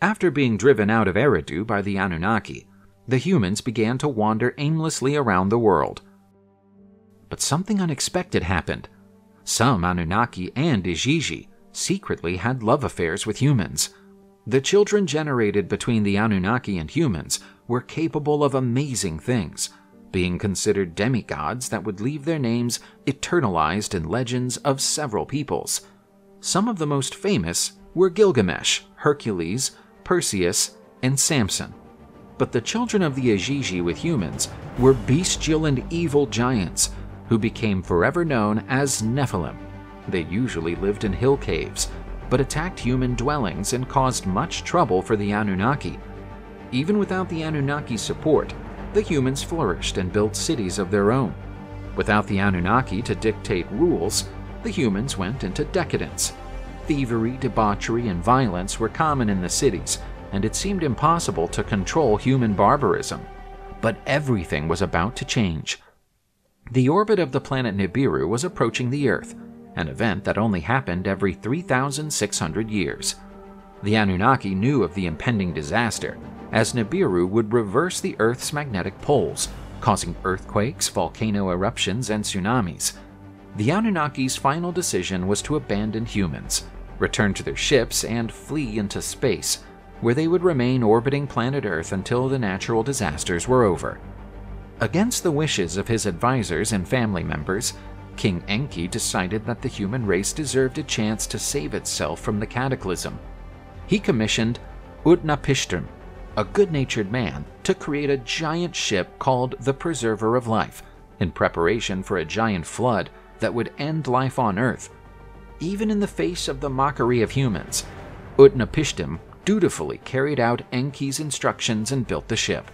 After being driven out of Eridu by the Anunnaki, the humans began to wander aimlessly around the world. But something unexpected happened. Some Anunnaki and Igigi secretly had love affairs with humans. The children generated between the Anunnaki and humans were capable of amazing things, being considered demigods that would leave their names eternalized in legends of several peoples. Some of the most famous were Gilgamesh, Hercules, Perseus, and Samson. But the children of the Igigi with humans were bestial and evil giants who became forever known as Nephilim. They usually lived in hill caves, but attacked human dwellings and caused much trouble for the Anunnaki. Even without the Anunnaki's support, the humans flourished and built cities of their own. Without the Anunnaki to dictate rules, the humans went into decadence. Thievery, debauchery, and violence were common in the cities, and it seemed impossible to control human barbarism. But everything was about to change. The orbit of the planet Nibiru was approaching the Earth, an event that only happened every 3,600 years. The Anunnaki knew of the impending disaster, as Nibiru would reverse the Earth's magnetic poles, causing earthquakes, volcano eruptions, and tsunamis. The Anunnaki's final decision was to abandon humans, return to their ships, and flee into space, where they would remain orbiting planet Earth until the natural disasters were over. Against the wishes of his advisors and family members, King Enki decided that the human race deserved a chance to save itself from the cataclysm. He commissioned Utnapishtim, a good-natured man, to create a giant ship called the Preserver of Life, in preparation for a giant flood that would end life on Earth. Even in the face of the mockery of humans, Utnapishtim dutifully carried out Enki's instructions and built the ship.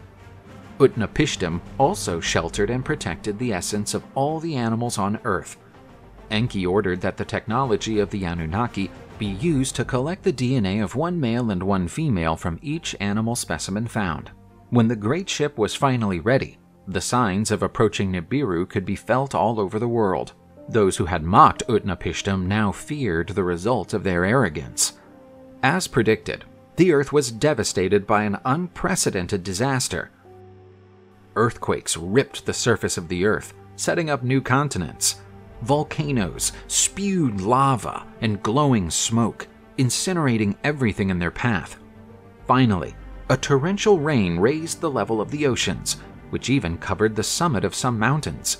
Utnapishtim also sheltered and protected the essence of all the animals on Earth. Enki ordered that the technology of the Anunnaki be used to collect the DNA of one male and one female from each animal specimen found. When the great ship was finally ready, the signs of approaching Nibiru could be felt all over the world. Those who had mocked Utnapishtim now feared the result of their arrogance. As predicted, the Earth was devastated by an unprecedented disaster. Earthquakes ripped the surface of the Earth, setting up new continents. Volcanoes spewed lava and glowing smoke, incinerating everything in their path. Finally, a torrential rain raised the level of the oceans, which even covered the summit of some mountains.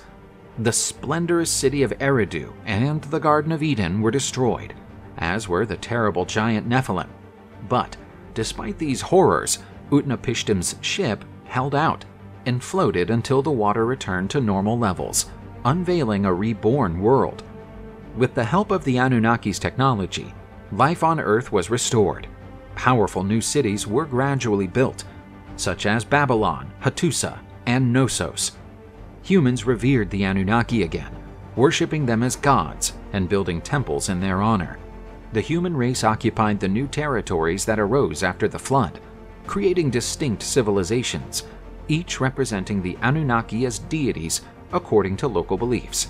The splendorous city of Eridu and the Garden of Eden were destroyed, as were the terrible giant Nephilim. But despite these horrors, Utnapishtim's ship held out and floated until the water returned to normal levels, unveiling a reborn world. With the help of the Anunnaki's technology, life on Earth was restored. Powerful new cities were gradually built, such as Babylon, Hattusa, and Knossos. Humans revered the Anunnaki again, worshipping them as gods and building temples in their honor. The human race occupied the new territories that arose after the flood, creating distinct civilizations, each representing the Anunnaki as deities according to local beliefs.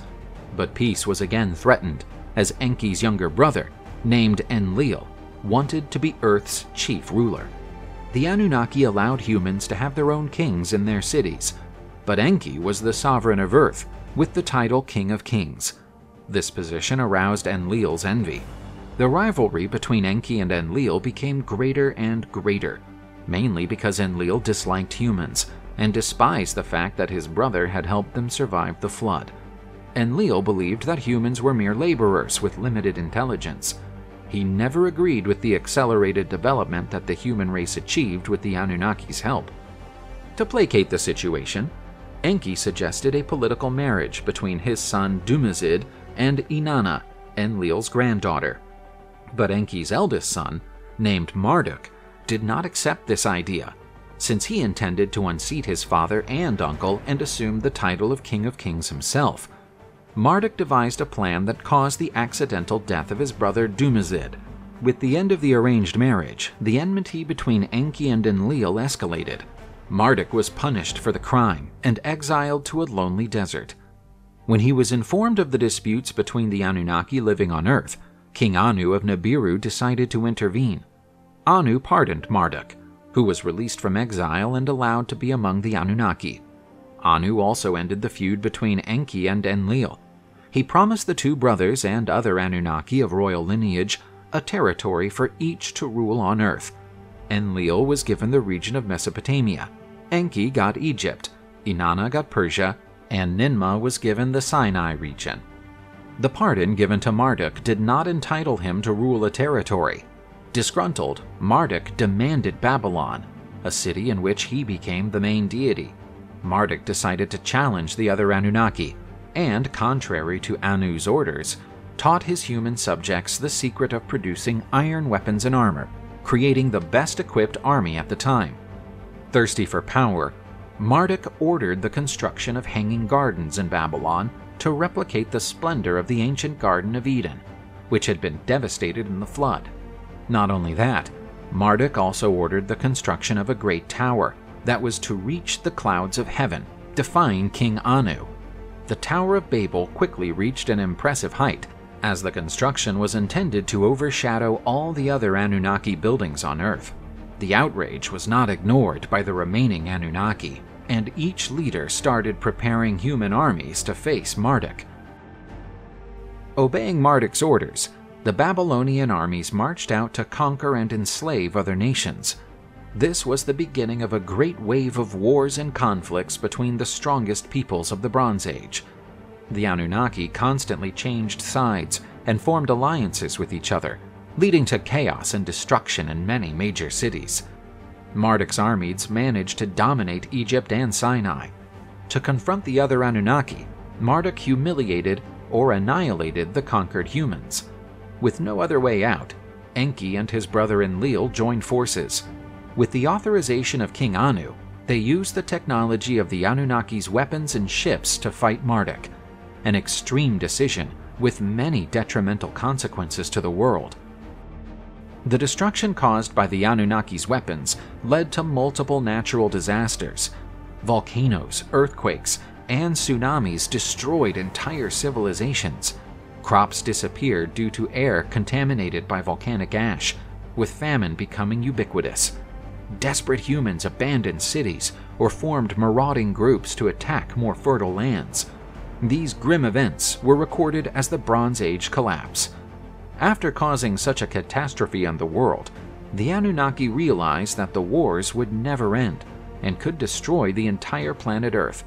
But peace was again threatened, as Enki's younger brother, named Enlil, wanted to be Earth's chief ruler. The Anunnaki allowed humans to have their own kings in their cities, but Enki was the sovereign of Earth, with the title King of Kings. This position aroused Enlil's envy. The rivalry between Enki and Enlil became greater and greater, mainly because Enlil disliked humans and despised the fact that his brother had helped them survive the flood. Enlil believed that humans were mere laborers with limited intelligence. He never agreed with the accelerated development that the human race achieved with the Anunnaki's help. To placate the situation, Enki suggested a political marriage between his son Dumuzid and Inanna, Enlil's granddaughter. But Enki's eldest son, named Marduk, did not accept this idea, since he intended to unseat his father and uncle and assume the title of King of Kings himself. Marduk devised a plan that caused the accidental death of his brother Dumuzid. With the end of the arranged marriage, the enmity between Enki and Enlil escalated. Marduk was punished for the crime and exiled to a lonely desert. When he was informed of the disputes between the Anunnaki living on Earth, King Anu of Nibiru decided to intervene. Anu pardoned Marduk, who was released from exile and allowed to be among the Anunnaki. Anu also ended the feud between Enki and Enlil. He promised the two brothers and other Anunnaki of royal lineage a territory for each to rule on Earth. Enlil was given the region of Mesopotamia, Enki got Egypt, Inanna got Persia, and Ninmah was given the Sinai region. The pardon given to Marduk did not entitle him to rule a territory. Disgruntled, Marduk demanded Babylon, a city in which he became the main deity. Marduk decided to challenge the other Anunnaki, and, contrary to Anu's orders, taught his human subjects the secret of producing iron weapons and armor, creating the best-equipped army at the time. Thirsty for power, Marduk ordered the construction of hanging gardens in Babylon to replicate the splendor of the ancient Garden of Eden, which had been devastated in the flood. Not only that, Marduk also ordered the construction of a great tower that was to reach the clouds of heaven, defying King Anu. The Tower of Babel quickly reached an impressive height, as the construction was intended to overshadow all the other Anunnaki buildings on Earth. The outrage was not ignored by the remaining Anunnaki, and each leader started preparing human armies to face Marduk. Obeying Marduk's orders, the Babylonian armies marched out to conquer and enslave other nations. This was the beginning of a great wave of wars and conflicts between the strongest peoples of the Bronze Age. The Anunnaki constantly changed sides and formed alliances with each other, leading to chaos and destruction in many major cities. Marduk's armies managed to dominate Egypt and Sinai. To confront the other Anunnaki, Marduk humiliated or annihilated the conquered humans. With no other way out, Enki and his brother Enlil joined forces. With the authorization of King Anu, they used the technology of the Anunnaki's weapons and ships to fight Marduk, an extreme decision with many detrimental consequences to the world. The destruction caused by the Anunnaki's weapons led to multiple natural disasters. Volcanoes, earthquakes, and tsunamis destroyed entire civilizations. Crops disappeared due to air contaminated by volcanic ash, with famine becoming ubiquitous. Desperate humans abandoned cities or formed marauding groups to attack more fertile lands. These grim events were recorded as the Bronze Age collapse. After causing such a catastrophe on the world, the Anunnaki realized that the wars would never end and could destroy the entire planet Earth.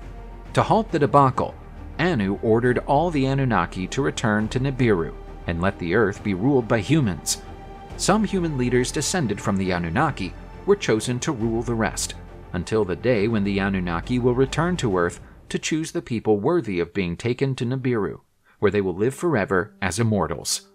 To halt the debacle, Anu ordered all the Anunnaki to return to Nibiru and let the Earth be ruled by humans. Some human leaders descended from the Anunnaki were chosen to rule the rest, until the day when the Anunnaki will return to Earth to choose the people worthy of being taken to Nibiru, where they will live forever as immortals.